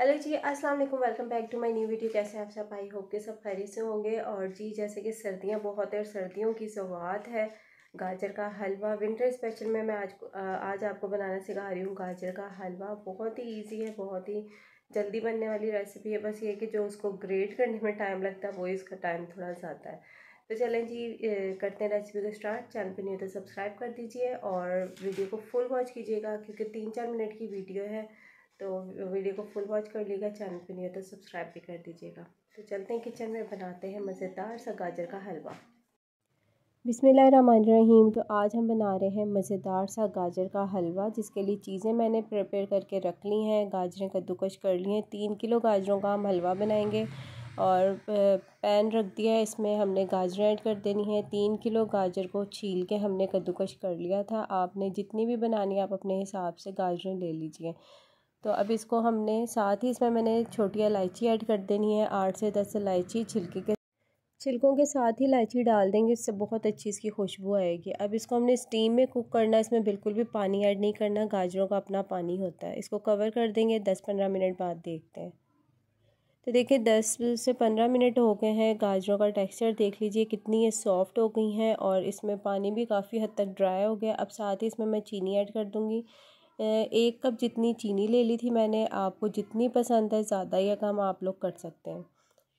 Hello ji, अस्सलाम वालेकुम, welcome back to my new video. कैसे हैं आप सब? आई होप के सब खैरियत से होंगे। और जी, जैसे कि सर्दियां बहुत है और सर्दियों की सौगात है गाजर का हलवा। विंटर स्पेशल में मैं आज आपको बनाना सिखा रही हूँ गाजर का हलवा। बहुत ही ईजी है, बहुत ही जल्दी बनने वाली रेसिपी है। बस ये कि जो उसको ग्रेट करने में टाइम लगता है वो इसका टाइम थोड़ा ज़्यादा है। तो चलें जी, करते हैं रेसिपी को स्टार्ट। चैनल पर नहीं तो सब्सक्राइब कर दीजिए और वीडियो को फुल वॉच कीजिएगा, क्योंकि 3-4 मिनट की वीडियो है, तो वीडियो को फुल वॉच कर लीजिएगा। चैनल पर नहीं हो तो सब्सक्राइब भी कर दीजिएगा। तो चलते हैं किचन में, बनाते हैं मज़ेदार सा गाजर का हलवा। बिस्मिल्लाहिर्रहमानिर्रहीम। तो आज हम बना रहे हैं मज़ेदार सा गाजर का हलवा, जिसके लिए चीज़ें मैंने प्रिपेयर करके रख ली हैं। गाजरें कद्दूकस कर ली हैं। 3 किलो गाजरों का हम हलवा बनाएंगे। और पैन रख दिया है, इसमें हमने गाजरें ऐड कर देनी है। 3 किलो गाजर को छील के हमने कद्दूकस कर लिया था। आपने जितनी भी बनानी आप अपने हिसाब से गाजरें ले लीजिए। तो अब इसको हमने साथ ही इसमें मैंने छोटी इलायची ऐड कर देनी है, 8 से 10 इलायची छिलकों के साथ ही इलायची डाल देंगे। इससे बहुत अच्छी इसकी खुशबू आएगी। अब इसको हमने स्टीम में कुक करना है। इसमें बिल्कुल भी पानी ऐड नहीं करना, गाजरों का अपना पानी होता है। इसको कवर कर देंगे, 10-15 मिनट बाद देखते हैं। तो देखिए 10 से 15 मिनट हो गए हैं। गाजरों का टेक्सचर देख लीजिए कितनी ये सॉफ्ट हो गई हैं, और इसमें पानी भी काफ़ी हद तक ड्राई हो गया। अब साथ ही इसमें मैं चीनी ऐड कर दूँगी। 1 कप जितनी चीनी ले ली थी मैंने। आपको जितनी पसंद है, ज़्यादा या कम आप लोग कर सकते हैं।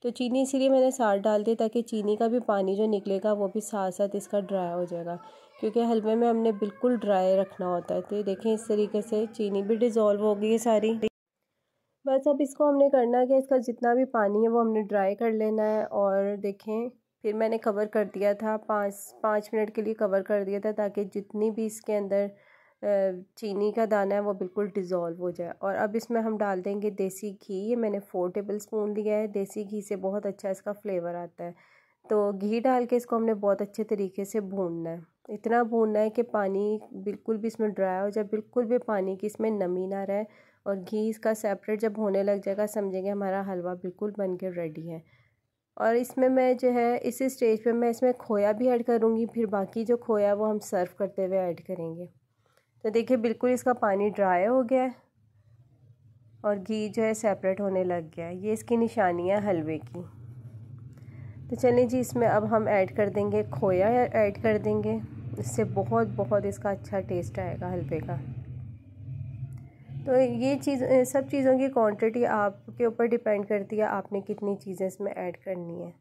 तो चीनी इसीलिए मैंने साथ डाल दी, ताकि चीनी का भी पानी जो निकलेगा वो भी साथ साथ इसका ड्राई हो जाएगा, क्योंकि हलवे में हमने बिल्कुल ड्राई रखना होता है। तो ये देखें, इस तरीके से चीनी भी डिज़ोल्व हो गई है सारी। बस अब इसको हमने करना कि इसका जितना भी पानी है वो हमने ड्राई कर लेना है। और देखें, फिर मैंने कवर कर दिया था, 5 मिनट के लिए कवर कर दिया था, ताकि जितनी भी इसके अंदर चीनी का दाना है वो बिल्कुल डिज़ोल्व हो जाए। और अब इसमें हम डाल देंगे देसी घी। ये मैंने 4 टेबल स्पून दिया है। देसी घी से बहुत अच्छा इसका फ्लेवर आता है। तो घी डाल के इसको हमने बहुत अच्छे तरीके से भूनना है। इतना भूनना है कि पानी बिल्कुल भी इसमें ड्राई हो जाए, बिल्कुल भी पानी की इसमें नमी ना रहे। और घी इसका सेपरेट जब होने लग जाएगा, समझेंगे हमारा हलवा बिल्कुल बन के रेडी है। और इसमें मैं जो है इस स्टेज पर मैं इसमें खोया भी ऐड करूँगी। फिर बाकी जो खोया वो हम सर्व करते हुए ऐड करेंगे। तो देखिए बिल्कुल इसका पानी ड्राई हो गया है और घी जो है सेपरेट होने लग गया है। ये इसकी निशानियाँ हलवे की। तो चलिए जी, इसमें अब हम ऐड कर देंगे खोया, ऐड कर देंगे। इससे बहुत बहुत इसका अच्छा टेस्ट आएगा हलवे का। तो ये चीज़, सब चीज़ों की क्वांटिटी आपके ऊपर डिपेंड करती है, आपने कितनी चीज़ें इसमें ऐड करनी है।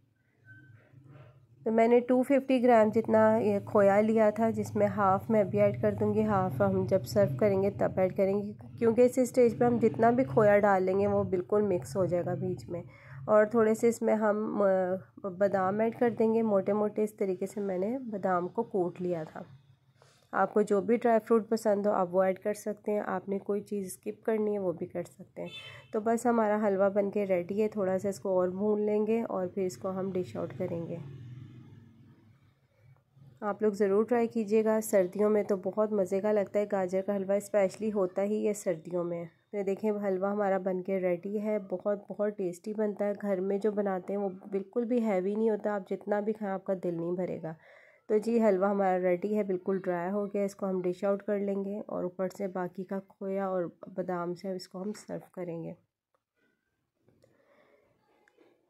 तो मैंने 250 ग्राम जितना ये खोया लिया था, जिसमें हाफ़ मैं अभी ऐड कर दूंगी, हाफ़ हम जब सर्व करेंगे तब ऐड करेंगे, क्योंकि इस स्टेज पे हम जितना भी खोया डालेंगे वो बिल्कुल मिक्स हो जाएगा बीच में। और थोड़े से इसमें हम बादाम ऐड कर देंगे, मोटे मोटे इस तरीके से मैंने बादाम को कूट लिया था। आपको जो भी ड्राई फ्रूट पसंद हो आप वो ऐड कर सकते हैं। आपने कोई चीज़ स्किप करनी है वो भी कर सकते हैं। तो बस हमारा हलवा बन के रेडी है। थोड़ा सा इसको और भून लेंगे और फिर इसको हम डिश आउट करेंगे। आप लोग ज़रूर ट्राई कीजिएगा। सर्दियों में तो बहुत मज़े का लगता है गाजर का हलवा, स्पेशली होता ही ये सर्दियों में। तो देखें हलवा हमारा बन के रेडी है। बहुत बहुत टेस्टी बनता है। घर में जो बनाते हैं वो बिल्कुल भी हैवी नहीं होता। आप जितना भी खाएं आपका दिल नहीं भरेगा। तो जी हलवा हमारा रेडी है, बिल्कुल ड्राई हो गया। इसको हम डिश आउट कर लेंगे और ऊपर से बाकी का खोया और बादाम से इसको हम सर्व करेंगे।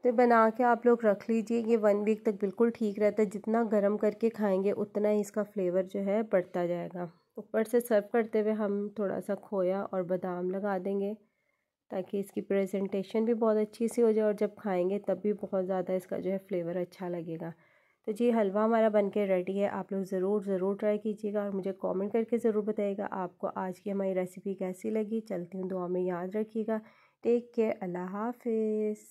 तो बना के आप लोग रख लीजिए। ये 1 वीक तक बिल्कुल ठीक रहता है। जितना गर्म करके खाएंगे उतना ही इसका फ्लेवर जो है बढ़ता जाएगा। ऊपर से सर्व करते हुए हम थोड़ा सा खोया और बादाम लगा देंगे, ताकि इसकी प्रेजेंटेशन भी बहुत अच्छी सी हो जाए। और जब खाएंगे तब भी बहुत ज़्यादा इसका जो है फ्लेवर अच्छा लगेगा। तो जी हलवा हमारा बन के रेडी है। आप लोग ज़रूर ट्राई कीजिएगा और मुझे कमेंट करके ज़रूर बताइएगा आपको आज की हमारी रेसिपी कैसी लगी। चलती हूँ, दुआ में याद रखिएगा। टेक केयर, अल्लाह हाफिज़।